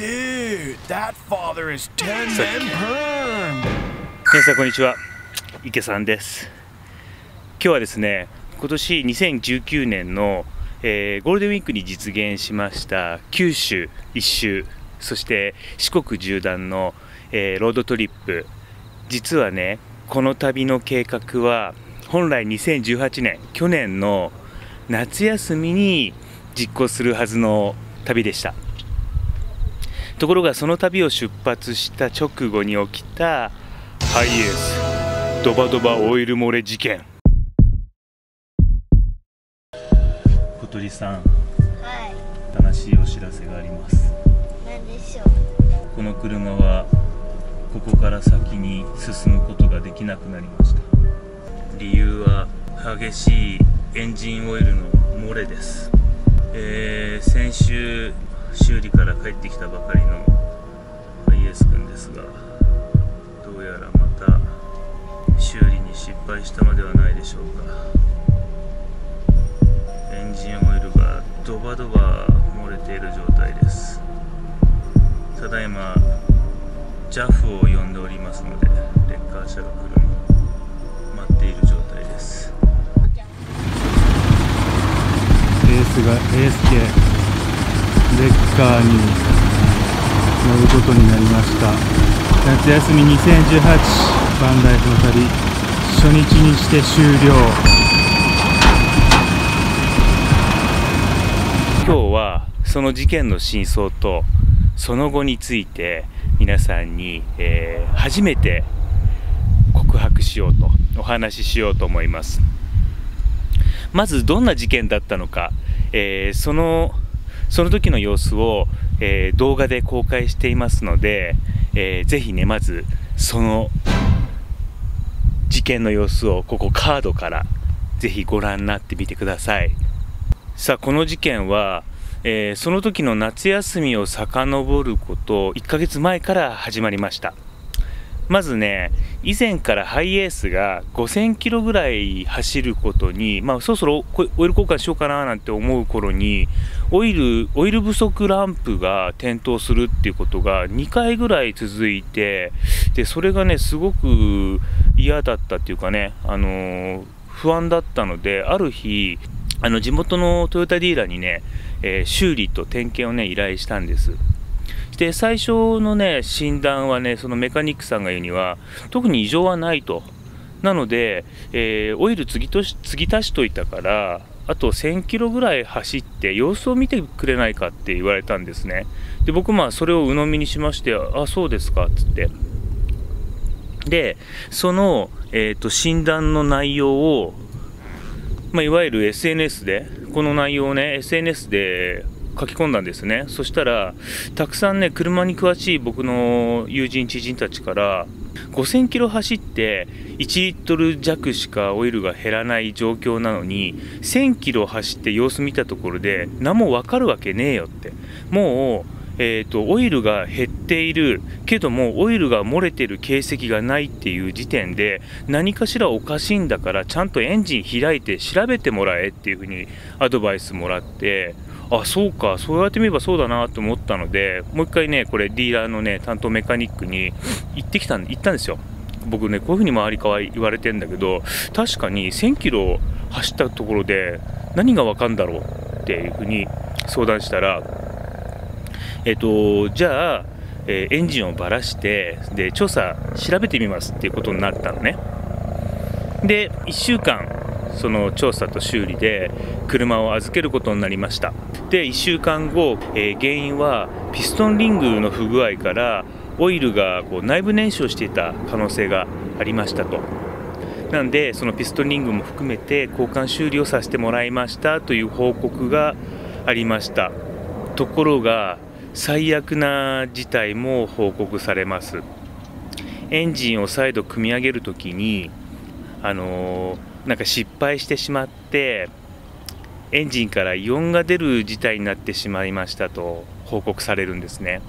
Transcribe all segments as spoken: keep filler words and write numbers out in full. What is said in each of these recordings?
Dude, that father is ten men perm. 皆さんこんにちは、池さんです。今日はですね、今年にせんじゅうきゅうねんの、えー、ゴールデンウィークに実現しました九州一周、そして四国縦断の、えー、ロードトリップ。実はね、この旅の計画は本来にせんじゅうはちねん、去年の夏休みに実行するはずの旅でした。ところがその旅を出発した直後に起きたハイエースドバドバオイル漏れ事件。小鳥さん、はい、悲しいお知らせがあります。何でしょう。この車はここから先に進むことができなくなりました。理由は激しいエンジンオイルの漏れです。えー、先週修理から帰ってきたばかりのハイエース君ですが、どうやらまた修理に失敗したのではないでしょうか。エンジンオイルがドバドバ漏れている状態です。ただいま ジャフ を呼んでおりますので、レッカー車が来るのを待っている状態です。エースがエース系レッカーに乗ることになりました。夏休みにせんじゅうはちバンライフの旅、初日にして終了。今日はその事件の真相とその後について皆さんに、えー、初めて告白しようと、お話ししようと思います。まずどんな事件だったのか、えー、そのその時の様子を、えー、動画で公開していますので、えー、ぜひね、まずその事件の様子をここカードからぜひご覧になってみてください。さあ、この事件は、えー、その時の夏休みを遡ることいっかげつまえから始まりました。まずね、以前からハイエースがごせんキロぐらい走ることに、まあ、そろそろオイル交換しようかななんて思う頃にオイル、オイル不足ランプが点灯するっていうことがにかいぐらい続いて、でそれがねすごく嫌だったっていうかね、あのー、不安だったので、ある日あの地元のトヨタディーラーにね、えー、修理と点検をね依頼したんです。で最初のね診断はね、そのメカニックさんが言うには特に異常はないと。なので、えー、オイル継ぎとし継ぎ足しといたから、あとせんキロぐらい走って様子を見てくれないかって言われたんですね。で僕まあそれを鵜呑みにしまして、あそうですかっつって、でその、えー、と診断の内容を、まあ、いわゆる エスエヌエス でこの内容をね エスエヌエス で書き込んだんですね。そしたらたくさんね車に詳しい僕の友人知人たちからごせんキロ走っていちリットル弱しかオイルが減らない状況なのにせんキロ走って様子見たところで何も分かるわけねえよって、もう、えーと、オイルが減っているけどもオイルが漏れてる形跡がないっていう時点で何かしらおかしいんだから、ちゃんとエンジン開いて調べてもらえっていうふうにアドバイスもらって、あそうか、そう言われてみればそうだなと思ったので、もう一回ねこれディーラーのね担当メカニックに行ってきたん行ったんですよ。僕ねこういうふうに周りから言われてんだけど、確かにせんキロ走ったところで何が分かるんだろうっていうふうに相談したら、えっとじゃあ、えー、エンジンをばらしてで調査調べてみますっていうことになったのね。でいっしゅうかんその調査と修理で車を預けることになりました。でいっしゅうかんご、えー、原因はピストンリングの不具合からオイルがこう内部燃焼していた可能性がありましたと。なんでそのピストンリングも含めて交換修理をさせてもらいましたという報告がありました。ところが最悪な事態も報告されます。エンジンを再度組み上げるときにあのーなんか失敗してしまってエンジンから異音が出る事態になってしまいましたと報告されるんですね。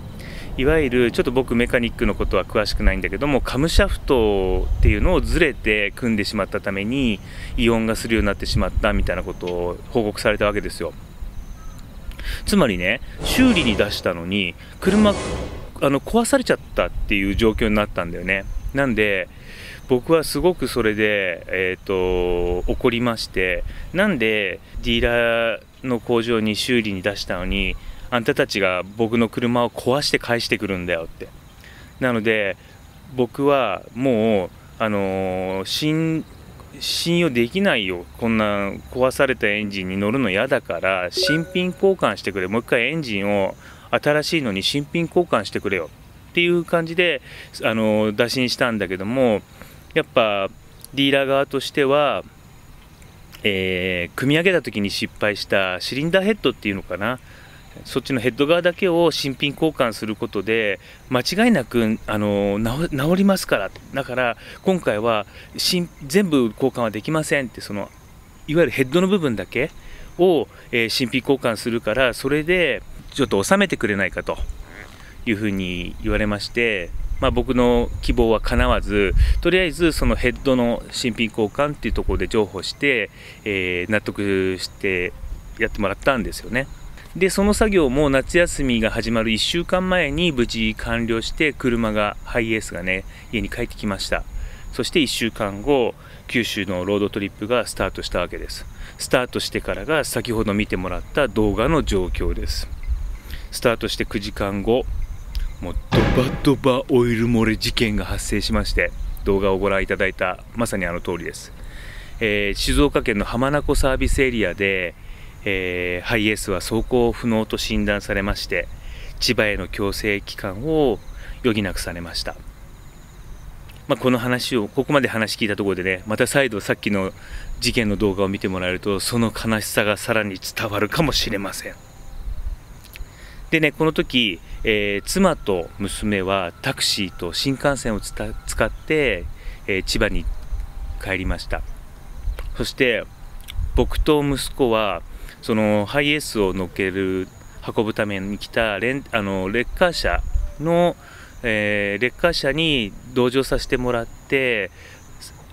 いわゆるちょっと僕メカニックのことは詳しくないんだけども、カムシャフトっていうのをずれて組んでしまったために異音がするようになってしまったみたいなことを報告されたわけですよ。つまりね、修理に出したのに車あの壊されちゃったっていう状況になったんだよね。なんで僕はすごくそれで、えー、と怒りまして、なんでディーラーの工場に修理に出したのにあんたたちが僕の車を壊して返してくるんだよって。なので僕はもう、あのー、信, 信用できないよ、こんな壊されたエンジンに乗るの嫌だから新品交換してくれ、もう一回エンジンを新しいのに新品交換してくれよっていう感じで、あのー、打診したんだけども、やっぱディーラー側としては、えー、組み上げた時に失敗したシリンダーヘッドっていうのかな、そっちのヘッド側だけを新品交換することで間違いなくあの 治, 治りますから、だから今回は新全部交換はできませんって、そのいわゆるヘッドの部分だけを、えー、新品交換するから、それでちょっと収めてくれないかというふうに言われまして。まあ僕の希望は叶わず、とりあえずそのヘッドの新品交換っていうところで譲歩して、えー、納得してやってもらったんですよね。でその作業も夏休みが始まるいっしゅうかんまえに無事完了して、車がハイエースがね家に帰ってきました。そしていっしゅうかんご、九州のロードトリップがスタートしたわけです。スタートしてからが先ほど見てもらった動画の状況です。スタートしてくじかんご、もうドバドバオイル漏れ事件が発生しまして、動画をご覧いただいたまさにあの通りです。えー、静岡県の浜名湖サービスエリアで、えー、ハイエースは走行不能と診断されまして、千葉への強制帰還を余儀なくされました。まあ、この話をここまで話聞いたところでね、また再度さっきの事件の動画を見てもらえると、その悲しさがさらに伝わるかもしれません。でね、この時、えー、妻と娘はタクシーと新幹線をつた使って、えー、千葉に帰りました。そして僕と息子はそのハイエースを乗っける運ぶために来たレンあのレッカー車の、えー、レッカー車に同乗させてもらって、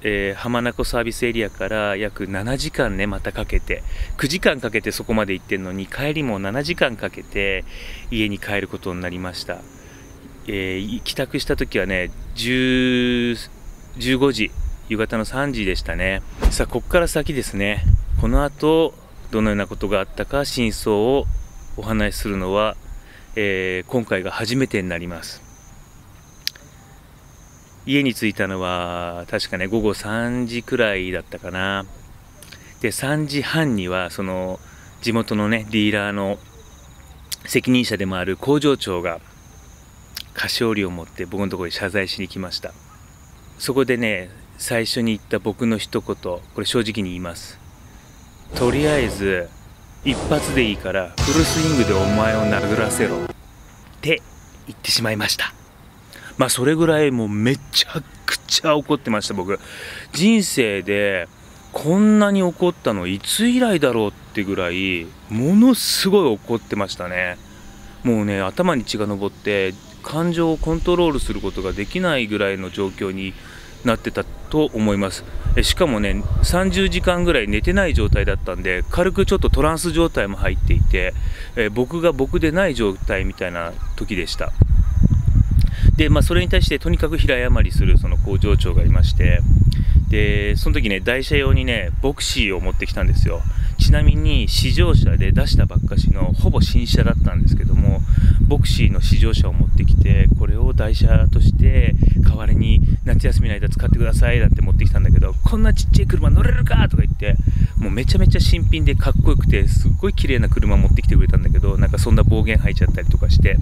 えー、浜名湖サービスエリアから約ななじかんね、またかけてくじかんかけてそこまで行ってるのに、帰りもななじかんかけて家に帰ることになりました。えー、帰宅した時はねじゅうごじ、夕方のさんじでしたね。さあここから先ですね、この後どのようなことがあったか真相をお話しするのは、えー、今回が初めてになります。家に着いたのは確かね午後さんじくらいだったかな。でさんじはんにはその地元のねディーラーの責任者でもある工場長が菓子折りを持って僕のところに謝罪しに来ました。そこでね最初に言った僕の一言、これ正直に言います。とりあえず一発でいいからフルスイングでお前を殴らせろって言ってしまいました。まあそれぐらいもうめちゃくちゃ怒ってました。僕人生でこんなに怒ったのいつ以来だろうってぐらいものすごい怒ってましたね。もうね頭に血が上って感情をコントロールすることができないぐらいの状況になってたと思います。しかもねさんじゅうじかんぐらい寝てない状態だったんで、軽くちょっとトランス状態も入っていて、え僕が僕でない状態みたいな時でした。でまあそれに対してとにかく平謝りするその工場長がいまして、でその時ね台車用にねボクシーを持ってきたんですよ。ちなみに試乗車で出したばっかしのほぼ新車だったんですけども、ボクシーの試乗車を持ってきて、これを台車として代わりに夏休みの間使ってくださいなんて持ってきたんだけど、こんなちっちゃい車乗れるかとか言って、もうめちゃめちゃ新品でかっこよくてすっごい綺麗な車持ってきてくれたんだけど、なんかそんな暴言吐いちゃったりとかして、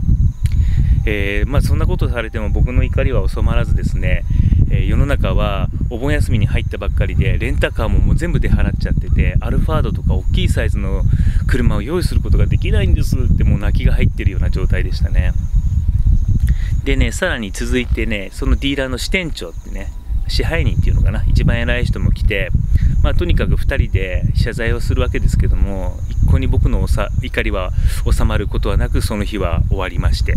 えー、まあそんなことされても僕の怒りは収まらずですね、えー、世の中はお盆休みに入ったばっかりでレンタカーももう全部出払っちゃってて、アルファードとか大きいサイズの車を用意することができないんですって、もう泣きが入ってるような状態でしたね。でねさらに続いてね、そのディーラーの支店長ってね、支配人っていうのかな、一番偉い人も来て、まあ、とにかくふたりで謝罪をするわけですけども、一向に僕のおさ怒りは収まることはなく、その日は終わりまして、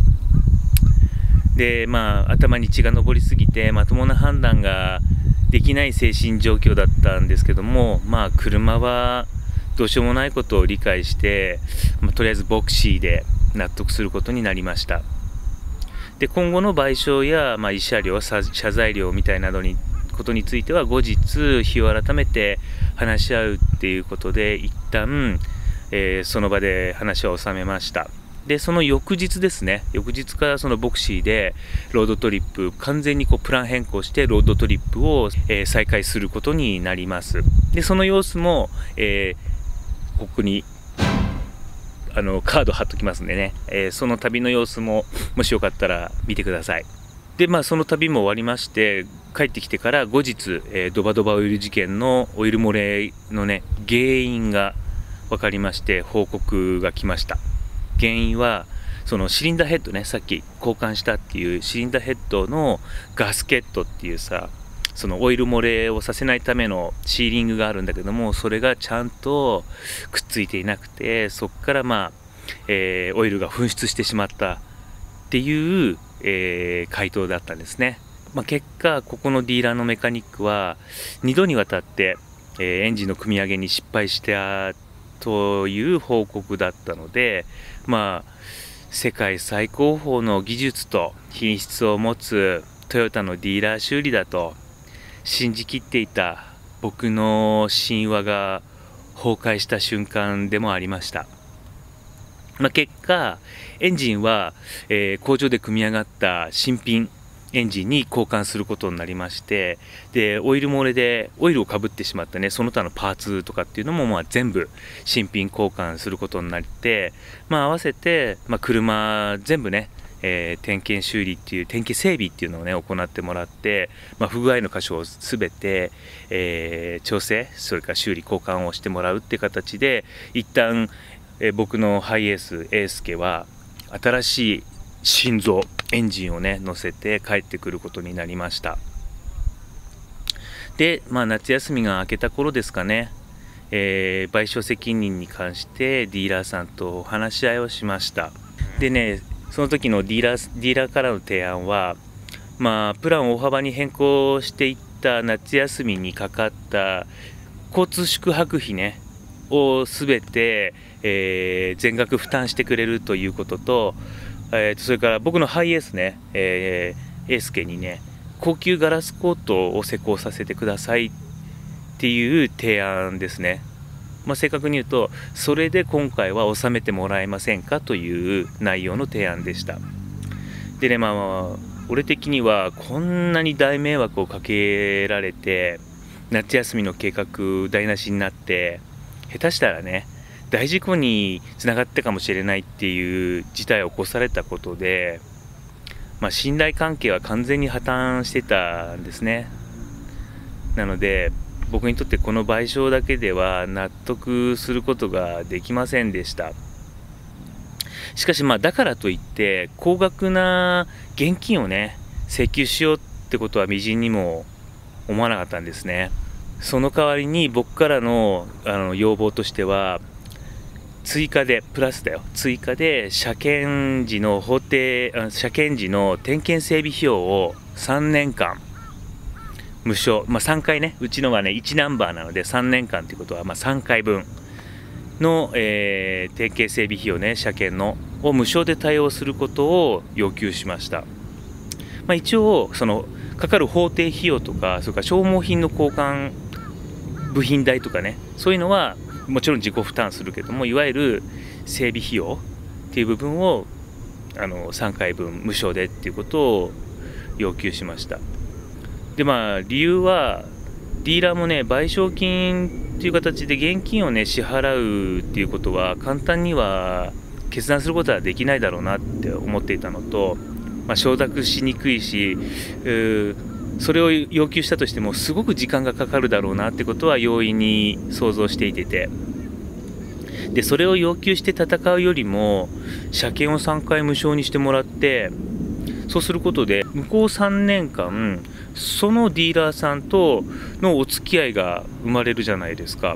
でまあ、頭に血が上りすぎてまともな判断ができない精神状況だったんですけども、まあ、車はどうしようもないことを理解して、まあ、とりあえずボクシーで納得することになりました。で、今後の賠償や、まあ、慰謝料、謝罪料みたいなどにことについては後日日を改めて話し合うっていうことで一旦、えー、その場で話は収めました。で、その翌日ですね、翌日からそのボクシーでロードトリップ、完全にこうプラン変更してロードトリップを、えー、再開することになります。で、その様子も、えー、ここにあのカード貼っときますんでね、えー、その旅の様子ももしよかったら見てください。で、まあ、その旅も終わりまして、帰ってきてから後日、えー、ドバドバオイル事件のオイル漏れのね、原因が分かりまして、報告が来ました。原因はそのシリンダーヘッドね、さっき交換したっていうシリンダーヘッドのガスケットっていうさ、そのオイル漏れをさせないためのシーリングがあるんだけども、それがちゃんとくっついていなくて、そっからまあ、えー、オイルが噴出してしまったっていう、えー、回答だったんですね。まあ、結果ここのディーラーのメカニックはにどにわたって、えー、エンジンの組み上げに失敗してあってという報告だったので、まあ、世界最高峰の技術と品質を持つトヨタのディーラー修理だと信じきっていた僕の神話が崩壊した瞬間でもありました。まあ、結果エンジンは、えー、工場で組み上がった新品エンジンに交換することになりまして、でオイル漏れでオイルをかぶってしまったね、その他のパーツとかっていうのもまあ全部新品交換することになって、まあ、合わせて、まあ、車全部ね、えー、点検修理っていう点検整備っていうのをね行ってもらって、まあ、不具合の箇所を全て、えー、調整、それから修理交換をしてもらうって形で、一旦、えー、僕のハイエース英介は新しい心臓エンジンをね乗せて帰ってくることになりました。で、まあ、夏休みが明けた頃ですかね、えー、賠償責任に関してディーラーさんとお話し合いをしました。でね、その時のディーラー、ディーラーからの提案は、まあ、プランを大幅に変更していった夏休みにかかった交通宿泊費ねを全て、えー、全額負担してくれるということと、えとそれから僕のハイエースね、えー、英介にね高級ガラスコートを施工させてくださいっていう提案ですね。まあ、正確に言うとそれで今回は納めてもらえませんかという内容の提案でした。でね、まあ俺的にはこんなに大迷惑をかけられて、夏休みの計画台無しになって、下手したらね大事故につながったかもしれないっていう事態を起こされたことで、まあ、信頼関係は完全に破綻してたんですね。なので僕にとってこの賠償だけでは納得することができませんでした。しかしまあだからといって高額な現金をね請求しようってことは微塵にも思わなかったんですね。その代わりに僕からの、あの要望としては、追加でプラスだよ追加で車検時の法定車検時の点検整備費用をさんねんかん無償、まあ、さんかいね、うちのはねいちナンバーなのでさんねんかんということは、まあ、さんかいぶんの、えー、点検整備費用ね、車検のを無償で対応することを要求しました。まあ、一応そのかかる法定費用とか、それから消耗品の交換部品代とかね、そういうのはもちろん自己負担するけども、いわゆる整備費用っていう部分をあのさんかいぶん無償でっていうことを要求しました。でまあ理由はディーラーもね賠償金っていう形で現金をね支払うっていうことは簡単には決断することはできないだろうなって思っていたのと、まあ、承諾しにくいし、それを要求したとしてもすごく時間がかかるだろうなってことは容易に想像していてて、でそれを要求して戦うよりも車検をさんかい無償にしてもらって、そうすることで向こうさんねんかんそのディーラーさんとのお付き合いが生まれるじゃないですか。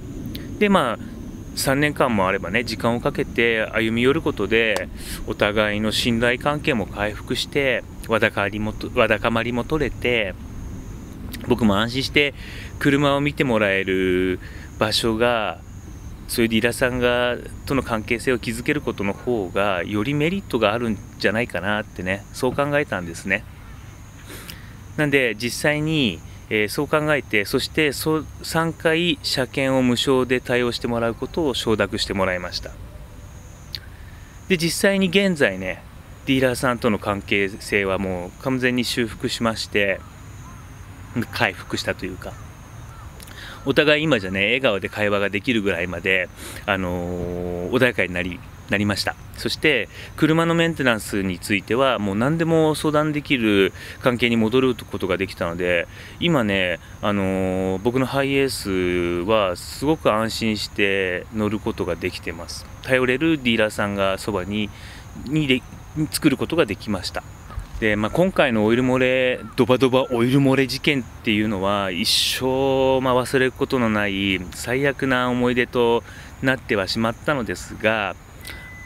でまあさんねんかんもあればね時間をかけて歩み寄ることでお互いの信頼関係も回復して、わだかりもわだかまりも取れて、僕も安心して車を見てもらえる場所がそういうディーラーさんがとの関係性を築けることの方がよりメリットがあるんじゃないかなってね、そう考えたんですね。なんで実際に、えー、そう考えて、そしてそさんかい車検を無償で対応してもらうことを承諾してもらいました。で実際に現在ね、ディーラーさんとの関係性はもう完全に修復しまして、回復したというか、お互い今じゃね、笑顔で会話ができるぐらいまで、あのー、穏やかになり、なりました。そして車のメンテナンスについてはもう何でも相談できる関係に戻ることができたので、今ね、あのー、僕のハイエースはすごく安心して乗ることができてます。頼れるディーラーさんがそばににで作ることができました。で、まあ、今回のオイル漏れ、ドバドバオイル漏れ事件っていうのは一生、まあ、忘れることのない最悪な思い出となってはしまったのですが、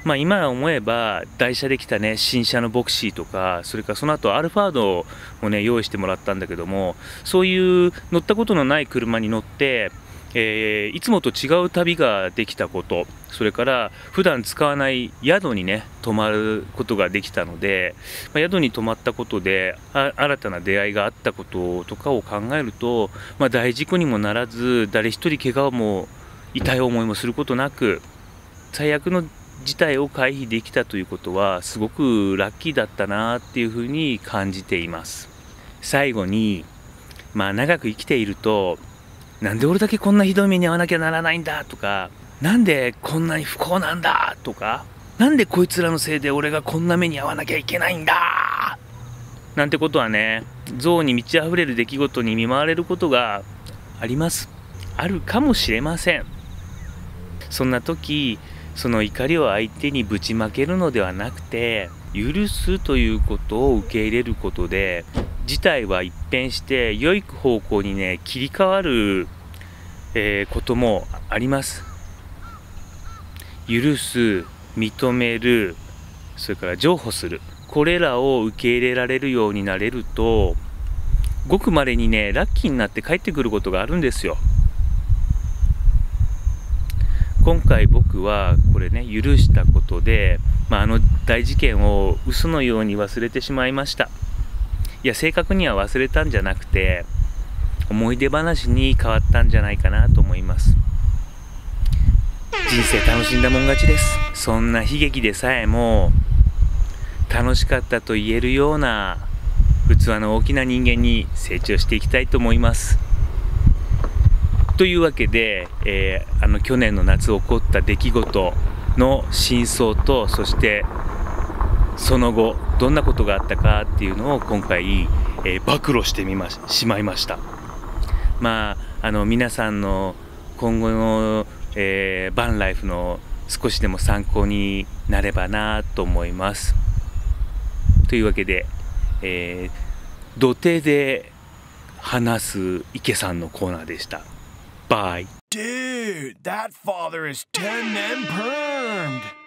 まあ、今思えば台車できたね、新車のボクシーとか、それからその後アルファードをね用意してもらったんだけども、そういう乗ったことのない車に乗って、えー、いつもと違う旅ができたこと、それから普段使わない宿にね泊まることができたので、まあ、宿に泊まったことで新たな出会いがあったこととかを考えると、まあ、大事故にもならず、誰一人怪我も痛い思いもすることなく、最悪の事態を回避できたということはすごくラッキーだったなっていうふうに感じています。最後に、まあ、長く生きていると、なんで俺だけこんなひどい目に遭わなきゃならないんだとか、なんでこんなに不幸なんだとか、なんでこいつらのせいで俺がこんな目に遭わなきゃいけないんだなんてことはね、憎悪に満ち溢れる出来事に見舞われることがあります。あるかもしれません。そんな時、その怒りを相手にぶちまけるのではなくて、許すということを受け入れることで、事態は一変して良い方向にね切り替わる、えー、こともあります。許す、認める、それから譲歩する、これらを受け入れられるようになれると、ごくまれにねラッキーになって帰ってくることがあるんですよ。今回僕はこれね、許したことで、まあ、あの大事件を嘘のように忘れてしまいました。いや、正確には忘れたんじゃなくて、思い出話に変わったんじゃないかなと思います。人生楽しんだもん勝ちです。そんな悲劇でさえも楽しかったと言えるような器の大きな人間に成長していきたいと思います。というわけで、えー、あの去年の夏起こった出来事の真相と、そしてその後どんなことがあったかっていうのを今回、えー、暴露してみま し, しまいました。まあ、あの皆さんの今後の、えー、バンライフの少しでも参考になればなと思います。というわけで、えー、土手で話す池さんのコーナーでした。Bye. Dude, that father is ten and permed.